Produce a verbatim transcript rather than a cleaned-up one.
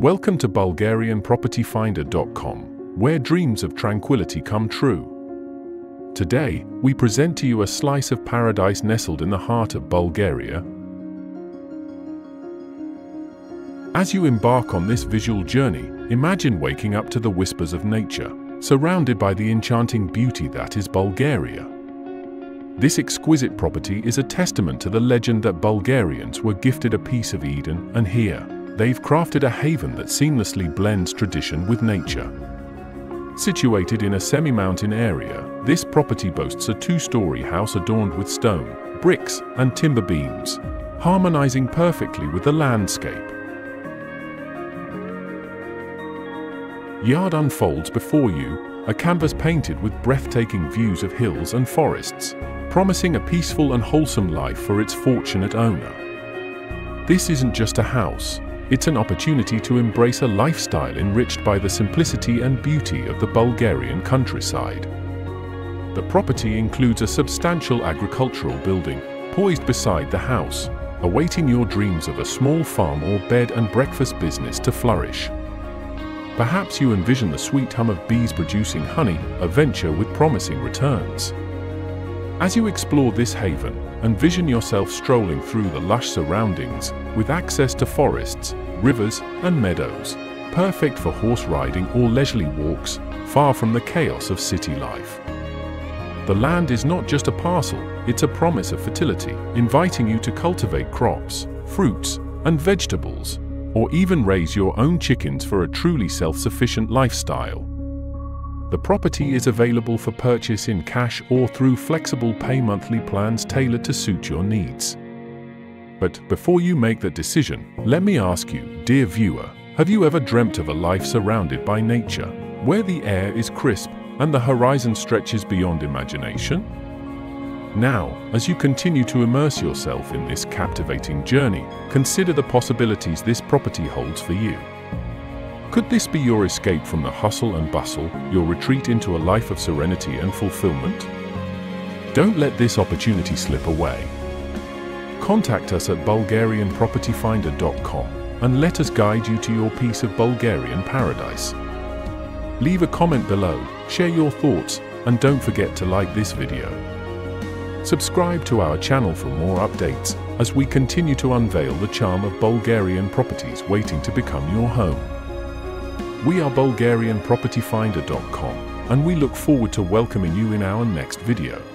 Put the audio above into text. Welcome to Bulgarian Property Finder dot com, where dreams of tranquility come true. Today, we present to you a slice of paradise nestled in the heart of Bulgaria. As you embark on this visual journey, imagine waking up to the whispers of nature, surrounded by the enchanting beauty that is Bulgaria. This exquisite property is a testament to the legend that Bulgarians were gifted a piece of Eden, and here, they've crafted a haven that seamlessly blends tradition with nature. Situated in a semi-mountain area, this property boasts a two-story house adorned with stone, bricks, and timber beams, harmonizing perfectly with the landscape. Yard unfolds before you, a canvas painted with breathtaking views of hills and forests, promising a peaceful and wholesome life for its fortunate owner. This isn't just a house. It's an opportunity to embrace a lifestyle enriched by the simplicity and beauty of the Bulgarian countryside. The property includes a substantial agricultural building, poised beside the house, awaiting your dreams of a small farm or bed and breakfast business to flourish. Perhaps you envision the sweet hum of bees producing honey, a venture with promising returns. As you explore this haven, envision yourself strolling through the lush surroundings, with access to forests, rivers, and meadows, perfect for horse riding or leisurely walks, far from the chaos of city life. The land is not just a parcel, it's a promise of fertility, inviting you to cultivate crops, fruits, and vegetables, or even raise your own chickens for a truly self-sufficient lifestyle. The property is available for purchase in cash or through flexible pay-monthly plans tailored to suit your needs. But before you make that decision, let me ask you, dear viewer, have you ever dreamt of a life surrounded by nature, where the air is crisp and the horizon stretches beyond imagination? Now, as you continue to immerse yourself in this captivating journey, consider the possibilities this property holds for you. Could this be your escape from the hustle and bustle, your retreat into a life of serenity and fulfillment? Don't let this opportunity slip away. Contact us at Bulgarian Property Finder dot com and let us guide you to your piece of Bulgarian paradise. Leave a comment below, share your thoughts, and don't forget to like this video. Subscribe to our channel for more updates as we continue to unveil the charm of Bulgarian properties waiting to become your home. We are Bulgarian Property Finder dot com, and we look forward to welcoming you in our next video.